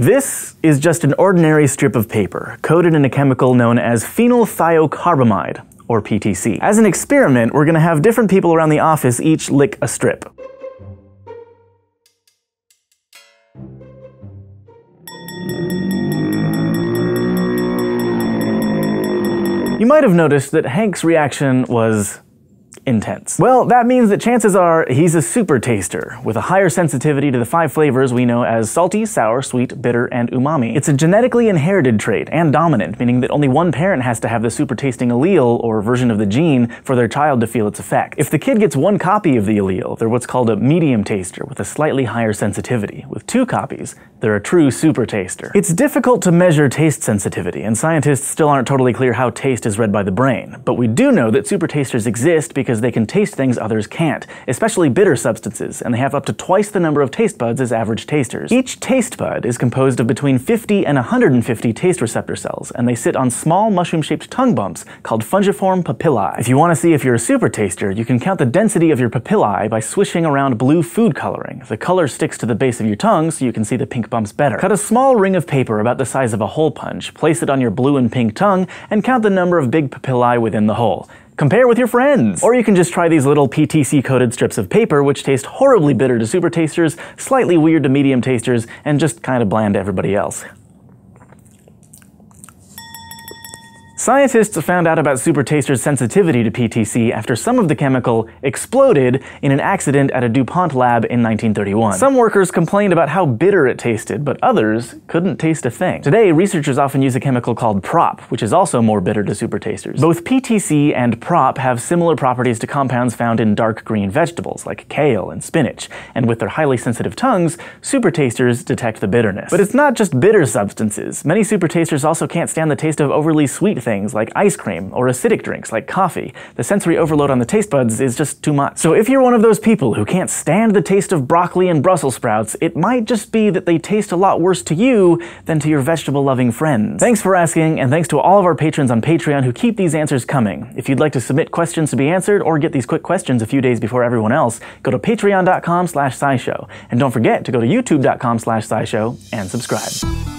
This is just an ordinary strip of paper, coated in a chemical known as phenylthiocarbamide, or PTC. As an experiment, we're gonna have different people around the office each lick a strip. You might have noticed that Hank's reaction was intense. Well, that means that chances are he's a super taster, with a higher sensitivity to the 5 flavors we know as salty, sour, sweet, bitter, and umami. It's a genetically inherited trait, and dominant, meaning that only one parent has to have the super tasting allele, or version of the gene, for their child to feel its effect. If the kid gets one copy of the allele, they're what's called a medium taster, with a slightly higher sensitivity. With 2 copies, they're a true super taster. It's difficult to measure taste sensitivity, and scientists still aren't totally clear how taste is read by the brain, but we do know that super tasters exist because they can taste things others can't, especially bitter substances, and they have up to twice the number of taste buds as average tasters. Each taste bud is composed of between 50 and 150 taste receptor cells, and they sit on small mushroom-shaped tongue bumps called fungiform papillae. If you want to see if you're a super taster, you can count the density of your papillae by swishing around blue food coloring. The color sticks to the base of your tongue so you can see the pink bumps better. Cut a small ring of paper about the size of a hole punch, place it on your blue and pink tongue, and count the number of big papillae within the hole. Compare with your friends! Or you can just try these little PTC-coated strips of paper, which taste horribly bitter to super tasters, slightly weird to medium tasters, and just kind of bland to everybody else. Scientists found out about super tasters' sensitivity to PTC after some of the chemical exploded in an accident at a DuPont lab in 1931. Some workers complained about how bitter it tasted, but others couldn't taste a thing. Today, researchers often use a chemical called prop, which is also more bitter to super tasters. Both PTC and prop have similar properties to compounds found in dark green vegetables, like kale and spinach, and with their highly sensitive tongues, super tasters detect the bitterness. But it's not just bitter substances. Many super tasters also can't stand the taste of overly sweet things like ice cream or acidic drinks like coffee. The sensory overload on the taste buds is just too much. So if you're one of those people who can't stand the taste of broccoli and Brussels sprouts, it might just be that they taste a lot worse to you than to your vegetable-loving friends. Thanks for asking, and thanks to all of our patrons on Patreon who keep these answers coming. If you'd like to submit questions to be answered or get these quick questions a few days before everyone else, go to patreon.com/scishow. And don't forget to go to youtube.com/scishow and subscribe.